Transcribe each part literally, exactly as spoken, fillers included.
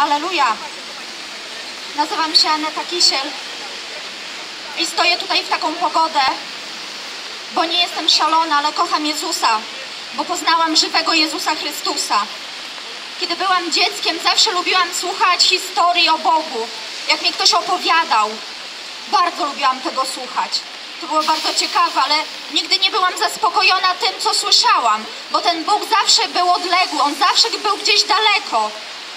Alleluja! Nazywam się Aneta Kisiel i stoję tutaj w taką pogodę, bo nie jestem szalona, ale kocham Jezusa, bo poznałam żywego Jezusa Chrystusa. Kiedy byłam dzieckiem, zawsze lubiłam słuchać historii o Bogu, jak mi ktoś opowiadał. Bardzo lubiłam tego słuchać. To było bardzo ciekawe, ale nigdy nie byłam zaspokojona tym, co słyszałam, bo ten Bóg zawsze był odległy, On zawsze był gdzieś daleko.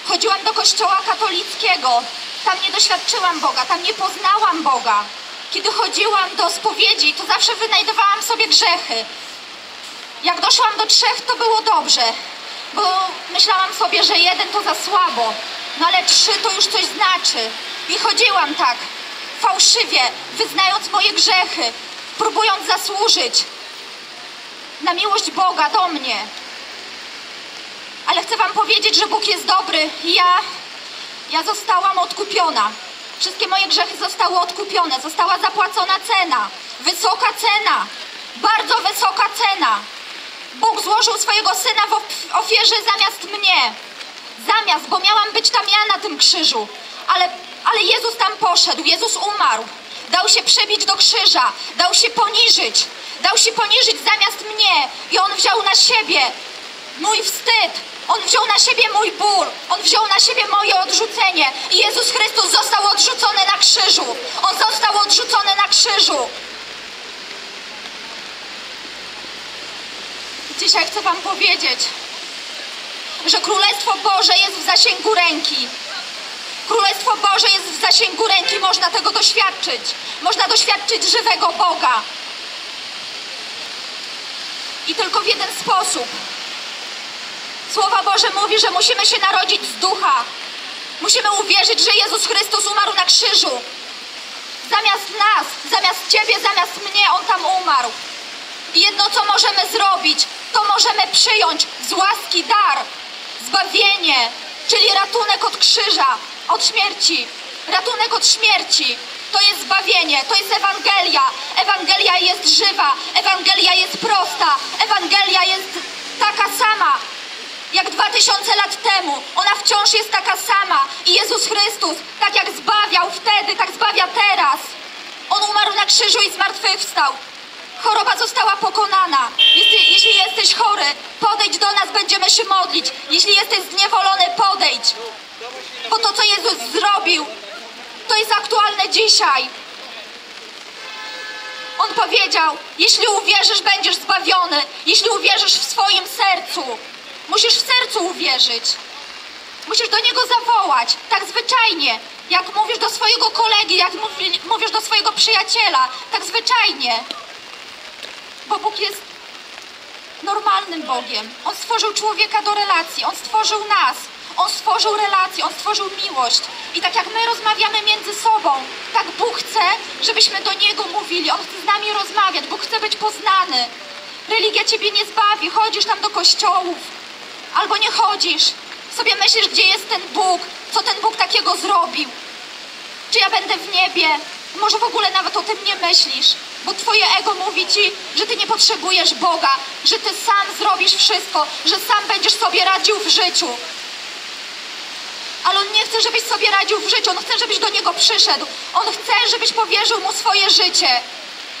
Chodziłam do kościoła katolickiego, tam nie doświadczyłam Boga, tam nie poznałam Boga. Kiedy chodziłam do spowiedzi, to zawsze wynajdowałam sobie grzechy. Jak doszłam do trzech, to było dobrze, bo myślałam sobie, że jeden to za słabo, no ale trzy to już coś znaczy. I chodziłam tak, fałszywie, wyznając moje grzechy, próbując zasłużyć na miłość Boga do mnie. Ale chcę wam powiedzieć, że Bóg jest dobry. Ja, ja zostałam odkupiona. Wszystkie moje grzechy zostały odkupione. Została zapłacona cena. Wysoka cena. Bardzo wysoka cena. Bóg złożył swojego Syna w ofierze zamiast mnie. Zamiast, bo miałam być tam ja na tym krzyżu. Ale, ale Jezus tam poszedł. Jezus umarł. Dał się przebić do krzyża. Dał się poniżyć. Dał się poniżyć zamiast mnie. I On wziął na siebie mój wstyd. On wziął na siebie mój ból. On wziął na siebie moje odrzucenie. I Jezus Chrystus został odrzucony na krzyżu. On został odrzucony na krzyżu. Dzisiaj chcę wam powiedzieć, że Królestwo Boże jest w zasięgu ręki. Królestwo Boże jest w zasięgu ręki. Można tego doświadczyć. Można doświadczyć żywego Boga. I tylko w jeden sposób. Słowo Boże mówi, że musimy się narodzić z ducha. Musimy uwierzyć, że Jezus Chrystus umarł na krzyżu. Zamiast nas, zamiast ciebie, zamiast mnie, On tam umarł. I jedno, co możemy zrobić, to możemy przyjąć z łaski dar, zbawienie, czyli ratunek od krzyża, od śmierci. Ratunek od śmierci to jest zbawienie, to jest Ewangelia. Ewangelia jest żywa, Ewangelia jest prosta, Ewangelia jest taka sama jak dwa tysiące lat temu. Ona wciąż jest taka sama. I Jezus Chrystus, tak jak zbawiał wtedy, tak zbawia teraz. On umarł na krzyżu i zmartwychwstał. Choroba została pokonana. Jeśli, jeśli jesteś chory, podejdź do nas, będziemy się modlić. Jeśli jesteś zniewolony, podejdź. Bo to, co Jezus zrobił, to jest aktualne dzisiaj. On powiedział, jeśli uwierzysz, będziesz zbawiony. Jeśli uwierzysz w swoim sercu. Musisz w sercu uwierzyć. Musisz do Niego zawołać, tak zwyczajnie, jak mówisz do swojego kolegi, jak mówisz do swojego przyjaciela, tak zwyczajnie. Bo Bóg jest normalnym Bogiem. On stworzył człowieka do relacji, On stworzył nas, On stworzył relacje, On stworzył miłość. I tak jak my rozmawiamy między sobą, tak Bóg chce, żebyśmy do Niego mówili. On chce z nami rozmawiać, Bóg chce być poznany. Religia ciebie nie zbawi, chodzisz tam do kościołów. Albo nie chodzisz. Sobie myślisz, gdzie jest ten Bóg, co ten Bóg takiego zrobił. Czy ja będę w niebie? Może w ogóle nawet o tym nie myślisz, bo twoje ego mówi ci, że ty nie potrzebujesz Boga, że ty sam zrobisz wszystko, że sam będziesz sobie radził w życiu. Ale On nie chce, żebyś sobie radził w życiu, On chce, żebyś do Niego przyszedł. On chce, żebyś powierzył Mu swoje życie.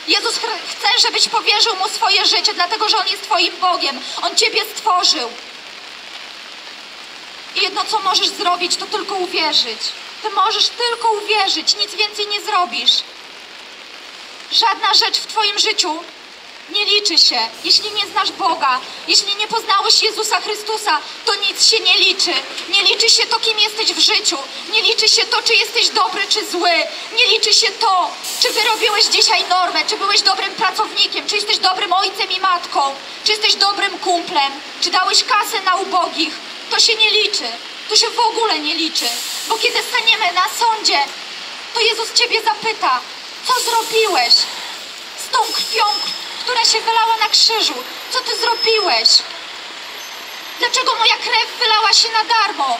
Jezus chce, żebyś powierzył Mu swoje życie, dlatego że On jest twoim Bogiem. On ciebie stworzył. I jedno, co możesz zrobić, to tylko uwierzyć. Ty możesz tylko uwierzyć, nic więcej nie zrobisz. Żadna rzecz w twoim życiu nie liczy się. Jeśli nie znasz Boga, jeśli nie poznałeś Jezusa Chrystusa, to nic się nie liczy. Nie liczy się to, kim jesteś w życiu. Nie liczy się to, czy jesteś dobry, czy zły. Nie liczy się to, czy wyrobiłeś dzisiaj normę, czy byłeś dobrym pracownikiem, czy jesteś dobrym ojcem i matką, czy jesteś dobrym kumplem, czy dałeś kasę na ubogich. To się nie liczy. To się w ogóle nie liczy. Bo kiedy staniemy na sądzie, to Jezus ciebie zapyta, co zrobiłeś z tą krwią, która się wylała na krzyżu? Co ty zrobiłeś? Dlaczego moja krew wylała się na darmo?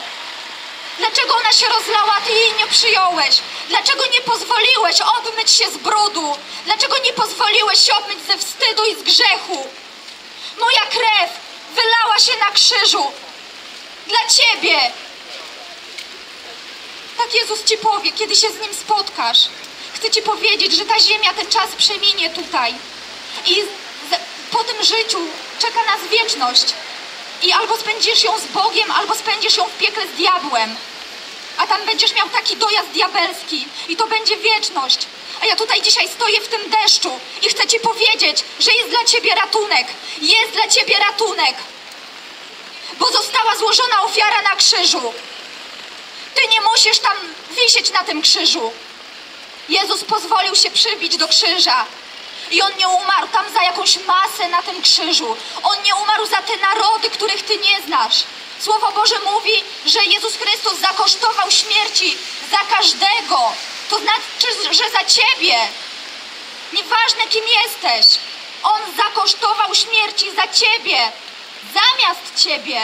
Dlaczego ona się rozlała, ty jej nie przyjąłeś? Dlaczego nie pozwoliłeś obmyć się z brudu? Dlaczego nie pozwoliłeś się obmyć ze wstydu i z grzechu? Moja krew wylała się na krzyżu dla ciebie. tak Jezus ci powie, kiedy się z Nim spotkasz. Chcę ci powiedzieć, że ta ziemia, ten czas przeminie tutaj. I po tym życiu czeka nas wieczność. I albo spędzisz ją z Bogiem, albo spędzisz ją w piekle z diabłem. A tam będziesz miał taki dojazd diabelski. I to będzie wieczność. A ja tutaj dzisiaj stoję w tym deszczu i chcę ci powiedzieć, że jest dla ciebie ratunek. Jest dla ciebie ratunek. Bo została złożona ofiara na krzyżu. Ty nie musisz tam wisieć na tym krzyżu. Jezus pozwolił się przybić do krzyża. I On nie umarł tam za jakąś masę na tym krzyżu. On nie umarł za te narody, których ty nie znasz. Słowo Boże mówi, że Jezus Chrystus zakosztował śmierci za każdego. To znaczy, że za ciebie. Nieważne, kim jesteś. On zakosztował śmierci za ciebie. Zamiast ciebie.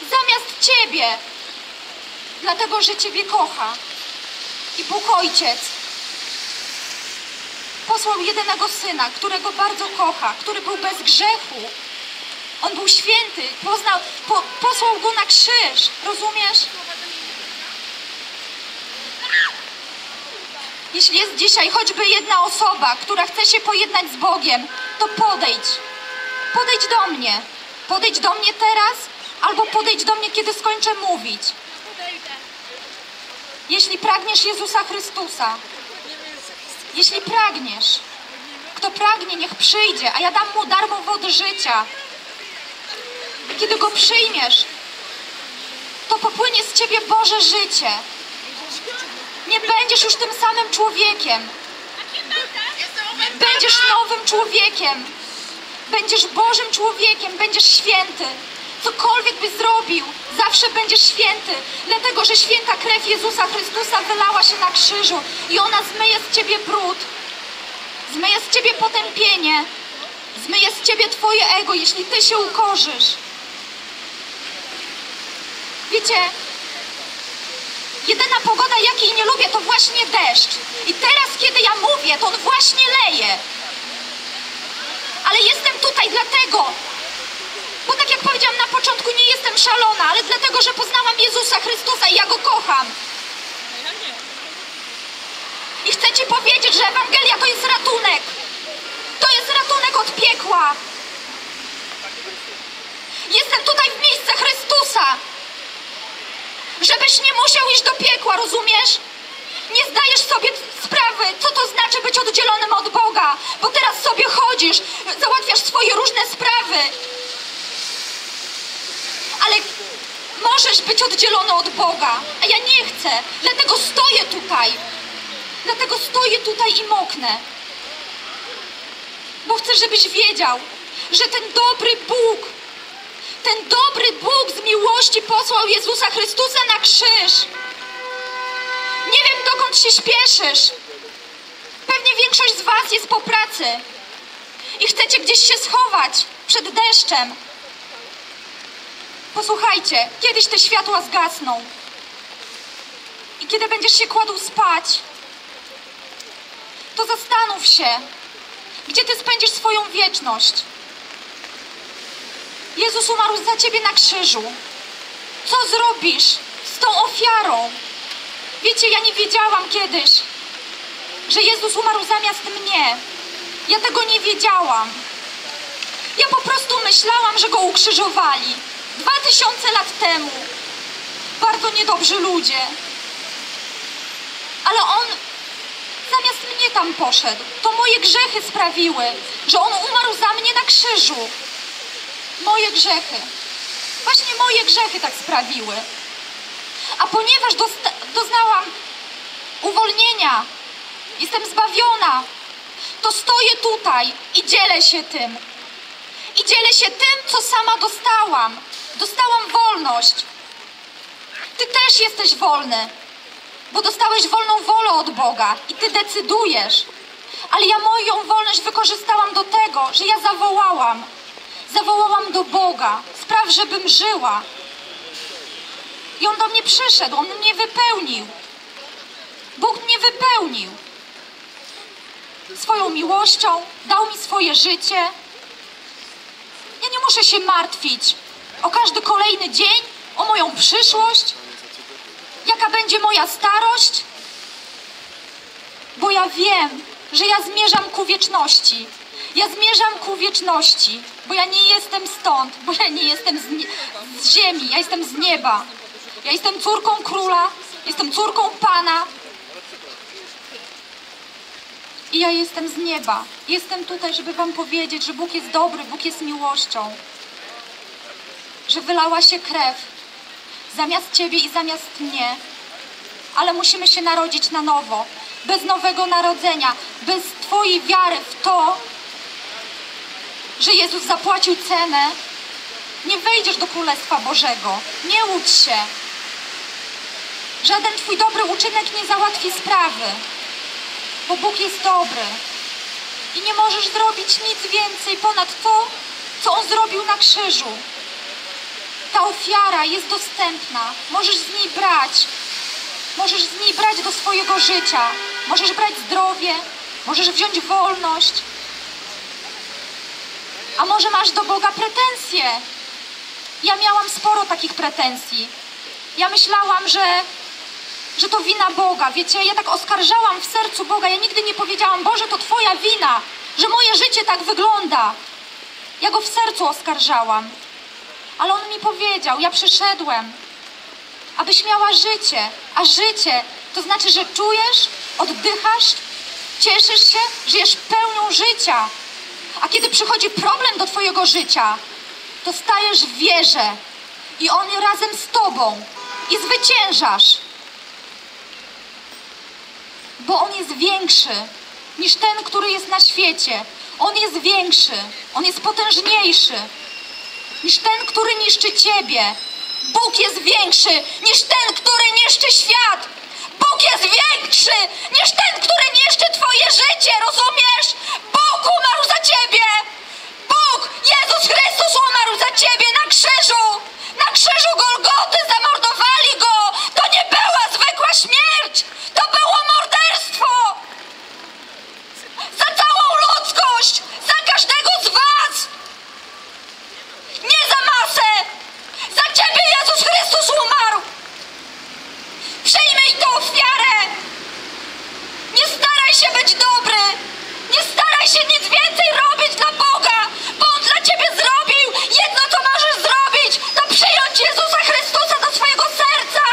Zamiast ciebie. Dlatego, że ciebie kocha. I Bóg Ojciec posłał jedynego Syna, którego bardzo kocha, który był bez grzechu. On był święty, poznał, po, posłał Go na krzyż. Rozumiesz? Jeśli jest dzisiaj choćby jedna osoba, która chce się pojednać z Bogiem, to podejdź. Podejdź do mnie. Podejdź do mnie teraz, albo podejdź do mnie, kiedy skończę mówić. Jeśli pragniesz Jezusa Chrystusa, jeśli pragniesz, kto pragnie, niech przyjdzie, a ja dam mu darmo wody życia. Kiedy go przyjmiesz, to popłynie z ciebie Boże życie. Nie będziesz już tym samym człowiekiem. Będziesz nowym człowiekiem. Będziesz Bożym człowiekiem, będziesz święty. Cokolwiek byś zrobił, zawsze będziesz święty, dlatego, że święta krew Jezusa Chrystusa wylała się na krzyżu i ona zmyje z ciebie brud, zmyje z ciebie potępienie, zmyje z ciebie twoje ego, jeśli ty się ukorzysz. Wiecie, jedyna pogoda, jakiej nie lubię, to właśnie deszcz. I teraz, kiedy ja mówię, to on właśnie leje. Ale jestem tutaj dlatego, bo tak jak powiedziałam na początku, nie jestem szalona, ale dlatego, że poznałam Jezusa Chrystusa i ja Go kocham. I chcę ci powiedzieć, że Ewangelia to jest ratunek. To jest ratunek od piekła. Jestem tutaj w miejsce Chrystusa. Żebyś nie musiał iść do piekła, rozumiesz? Nie zdajesz sobie sprawy, co to znaczy być oddzielonym od Boga, bo teraz sobie chodzisz, załatwiasz swoje różne sprawy. Ale możesz być oddzielony od Boga, a ja nie chcę, dlatego stoję tutaj. Dlatego stoję tutaj i moknę. Bo chcę, żebyś wiedział, że ten dobry Bóg, ten dobry Bóg z miłości posłał Jezusa Chrystusa na krzyż. Nie wiem, dokąd się śpieszysz. Pewnie większość z was jest po pracy i chcecie gdzieś się schować przed deszczem. Posłuchajcie, kiedyś te światła zgasną. I kiedy będziesz się kładł spać, to zastanów się, gdzie ty spędzisz swoją wieczność. Jezus umarł za ciebie na krzyżu. Co zrobisz z tą ofiarą? Wiecie, ja nie wiedziałam kiedyś, że Jezus umarł zamiast mnie. Ja tego nie wiedziałam. Ja po prostu myślałam, że Go ukrzyżowali. Dwa tysiące lat temu. Bardzo niedobrzy ludzie. Ale On zamiast mnie tam poszedł. To moje grzechy sprawiły, że On umarł za mnie na krzyżu. Moje grzechy. Właśnie moje grzechy tak sprawiły. A ponieważ doznałam uwolnienia, jestem zbawiona, to stoję tutaj i dzielę się tym. I dzielę się tym, co sama dostałam. Dostałam wolność. Ty też jesteś wolny, bo dostałeś wolną wolę od Boga i ty decydujesz. Ale ja moją wolność wykorzystałam do tego, że ja zawołałam. Zawołałam do Boga. Spraw, żebym żyła. I On do mnie przyszedł. On mnie wypełnił. Bóg mnie wypełnił. Swoją miłością. Dał mi swoje życie. Ja nie muszę się martwić o każdy kolejny dzień, o moją przyszłość, jaka będzie. będzie moja starość? Bo ja wiem, że ja zmierzam ku wieczności. Ja zmierzam ku wieczności, bo ja nie jestem stąd, bo ja nie jestem z, z ziemi, ja jestem z nieba. Ja jestem córką króla, jestem córką Pana. I ja jestem z nieba. Jestem tutaj, żeby wam powiedzieć, że Bóg jest dobry, Bóg jest miłością. Że wylała się krew zamiast ciebie i zamiast mnie. Ale musimy się narodzić na nowo. Bez nowego narodzenia, bez twojej wiary w to, że Jezus zapłacił cenę, nie wejdziesz do Królestwa Bożego. Nie łudź się. Żaden twój dobry uczynek nie załatwi sprawy. Bo Bóg jest dobry. I nie możesz zrobić nic więcej ponad to, co On zrobił na krzyżu. Ta ofiara jest dostępna. Możesz z niej brać. Możesz z niej brać do swojego życia. Możesz brać zdrowie. Możesz wziąć wolność. A może masz do Boga pretensje? Ja miałam sporo takich pretensji. Ja myślałam, że, że to wina Boga. Wiecie, ja tak oskarżałam w sercu Boga. Ja nigdy nie powiedziałam: Boże, to Twoja wina, że moje życie tak wygląda. Ja Go w sercu oskarżałam. Ale On mi powiedział: ja przyszedłem, abyś miała życie. A życie to znaczy, że czujesz, oddychasz, cieszysz się, żyjesz pełnią życia. A kiedy przychodzi problem do twojego życia, to stajesz w wierze i On razem z tobą i zwyciężasz. Bo On jest większy niż ten, który jest na świecie. On jest większy, On jest potężniejszy niż ten, który niszczy ciebie. Bóg jest większy niż ten, który niszczy świat. Bóg jest większy niż ten, który niszczy twoje życie, rozumiesz? Bóg umarł za ciebie. Bóg, Jezus Chrystus umarł za ciebie na krzyżu. Na krzyżu Golgoty zamordowali Go. To nie była zwykła śmierć. To było morderstwo. Za całą ludzkość, za każdego z was. Nie za masę. Za ciebie Jezus Chrystus umarł. Przyjmij tę ofiarę. Nie staraj się być dobry. Nie staraj się nic więcej robić dla Boga, bo On dla ciebie zrobił. Jedno, co możesz zrobić, to przyjąć Jezusa Chrystusa do swojego serca.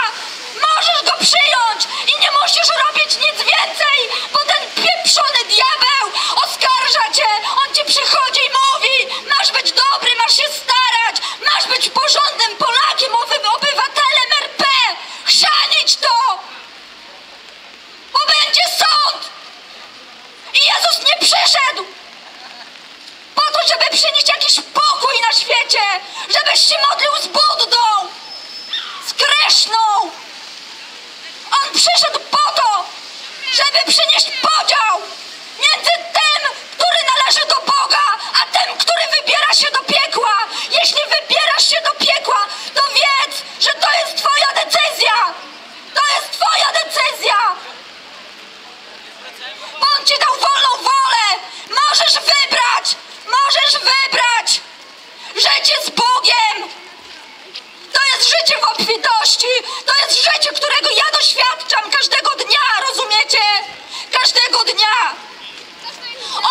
Możesz Go przyjąć i nie musisz robić nic więcej, bo ten pieprzony diabeł oskarża cię. On ci przychodzi i mówi: masz być dobry, masz się starać, masz być porządnym Polakiem, obywatelem er pe. Chrzanić to, bo będzie sąd. I Jezus nie przyszedł po to, żeby przynieść jakiś pokój na świecie, żebyś się modlił z Buddą, z Kryszną. On przyszedł po to, żeby przynieść podział między tym, który należy do Boga, a tym, który wybiera się do piekła. Jeśli wybierasz się do piekła, to wiedz, że to jest twoja decyzja. To jest twoja decyzja. Bo On ci dał wolną wolę. Możesz wybrać. Możesz wybrać. Życie z Bogiem. To jest życie w obfitości. To jest życie, którego ja doświadczam każdego dnia. Rozumiecie? Każdego dnia.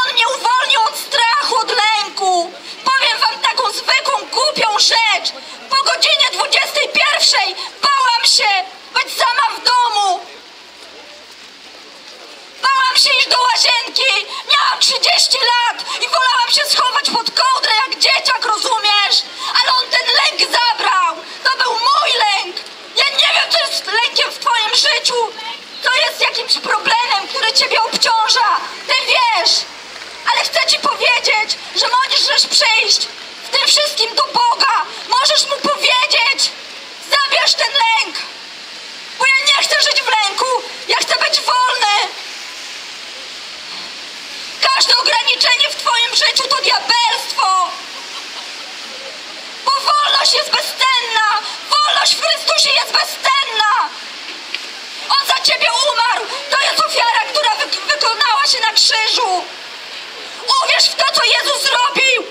On mnie uwolnił od strachu, od lęku. Powiem wam taką zwykłą, głupią rzecz. Po godzinie dwudziestej pierwszej bałam się być sama w domu. Bałam się iść do łazienki. Miałam trzydzieści lat i wolałam się schować pod kołdrę jak dzieciak, rozumiesz? Ale On ten lęk zabrał. To był mój lęk. Ja nie wiem, co jest lękiem w twoim życiu. To jest jakimś problemem, który ciebie obciąża. Ty wiesz. Ale chcę ci powiedzieć, że możesz przyjść w tym wszystkim do Boga. Możesz Mu powiedzieć: zabierz ten lęk. Bo ja nie chcę żyć w lęku. Ja chcę być wolny. Każde ograniczenie w twoim życiu to diabelstwo. Bo wolność jest bezcenna. Wolność w Chrystusie jest bezcenna. On za ciebie umarł. To jest ofiara, która wy- wykonała się na krzyżu. Uwierz w to, co Jezus zrobił.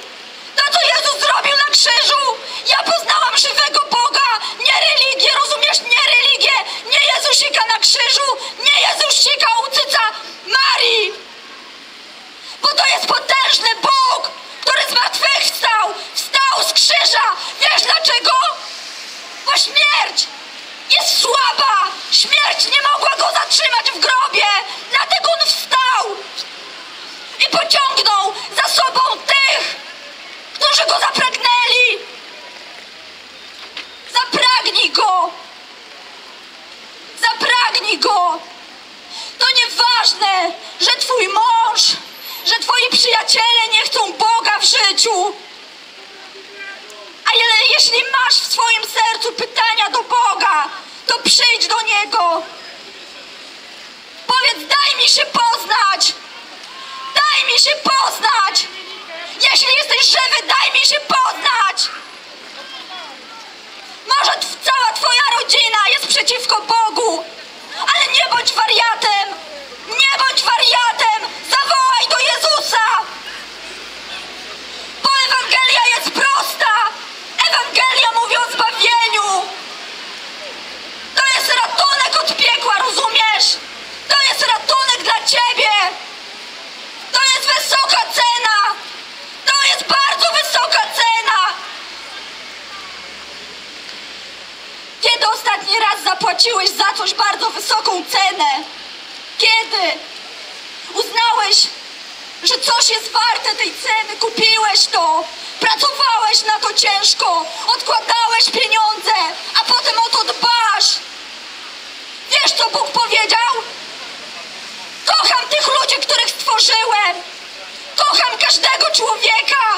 To, co Jezus zrobił na krzyżu. Ja poznałam żywego Boga. Nie religię, rozumiesz? Nie religię. Nie Jezus Śmierć nie mogła go zatrzymać w grobie, dlatego on wstał i pociągnął za sobą tych, którzy go zapragnęli. Zapragnij go! Zapragnij go! To nieważne, że twój mąż, że twoi przyjaciele nie chcą Boga w życiu. Ale jeśli masz w swoim sercu pytania do Boga, to przyjdź do Niego. Powiedz, daj mi się poznać. Daj mi się poznać. Jeśli jesteś żywy, daj mi się poznać. Może cała twoja rodzina jest przeciwko Bogu, ale nie bądź wariatem. Nie bądź wariatem. Zawołaj do Jezusa. Bo Ewangelia jest prosta. Ewangelia mówi o zbawieniu. To jest ratunek od piekła, rozumiesz? To jest ratunek dla ciebie. To jest wysoka cena. To jest bardzo wysoka cena. Kiedy ostatni raz zapłaciłeś za coś bardzo wysoką cenę? Kiedy uznałeś, że coś jest warte tej ceny? Kupiłeś to. Pracowałeś na to ciężko. Odkładałeś pieniądze, a potem o to dbasz. Wiesz, co Bóg powiedział? Kocham tych ludzi, których stworzyłem. Kocham każdego człowieka.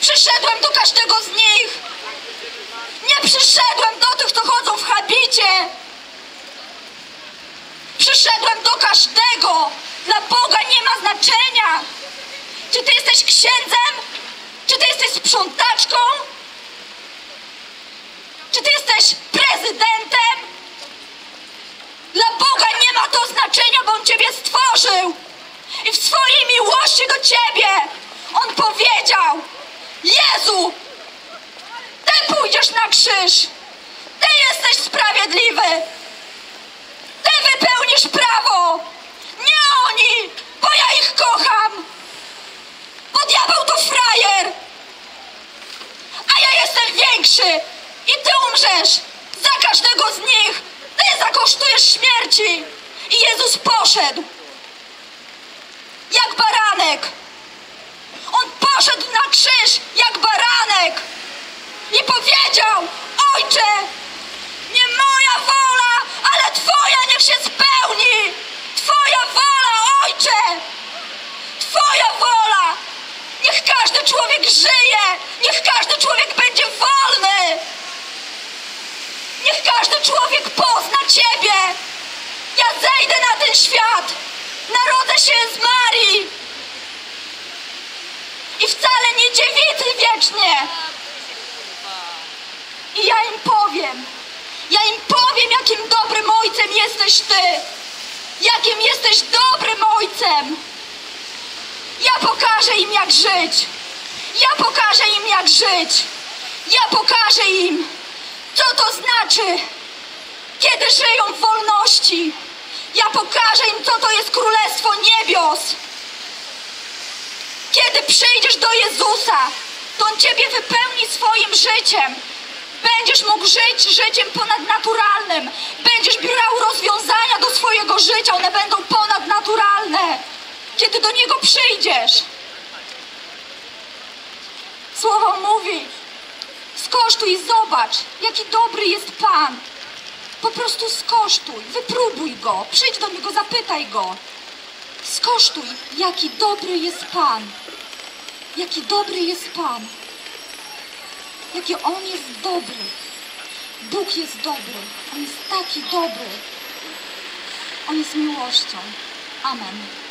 Przyszedłem do każdego z nich. Nie przyszedłem do tych, co chodzą w habicie. Przyszedłem do każdego. Dla Boga nie ma znaczenia, czy ty jesteś księdzem, czy ty jesteś sprzątaczką, czy ty jesteś prezydentem. Dla Boga nie ma to znaczenia, bo On ciebie stworzył i w swojej miłości do ciebie On powiedział: Jezu, ty pójdziesz na krzyż, ty jesteś sprawiedliwy, ty wypełnisz prawo, nie oni, bo ja ich kocham, bo diabeł to frajer, a ja jestem większy i ty umrzesz za każdego z nich. Ty zakosztujesz śmierci. I Jezus poszedł jak baranek. On poszedł na krzyż jak baranek i powiedział: Ojcze, nie moja wola, ale Twoja niech się spełni. Twoja wola, Ojcze! Twoja wola! Niech każdy człowiek żyje! Niech każdy człowiek będzie wolny! Niech każdy człowiek pozna Ciebie! Ja zejdę na ten świat! Narodzę się z Marii! I wcale nie dziewicy wiecznie! I ja im powiem! Ja im powiem, jakim dobrym ojcem jesteś Ty! Jakim jesteś dobrym ojcem. Ja pokażę im, jak żyć. Ja pokażę im, jak żyć. Ja pokażę im, co to znaczy, kiedy żyją w wolności. Ja pokażę im, co to jest Królestwo Niebios. Kiedy przyjdziesz do Jezusa, to On ciebie wypełni swoim życiem. Będziesz mógł żyć życiem ponadnaturalnym. Będziesz brał rozwiązania do swojego życia. One będą ponadnaturalne, kiedy do Niego przyjdziesz. Słowo mówi: skosztuj i zobacz, jaki dobry jest Pan. Po prostu skosztuj, wypróbuj Go. Przyjdź do Niego, zapytaj Go. Skosztuj, jaki dobry jest Pan. Jaki dobry jest Pan. Jaki On jest dobry. Bóg jest dobry. On jest taki dobry. On jest miłością. Amen.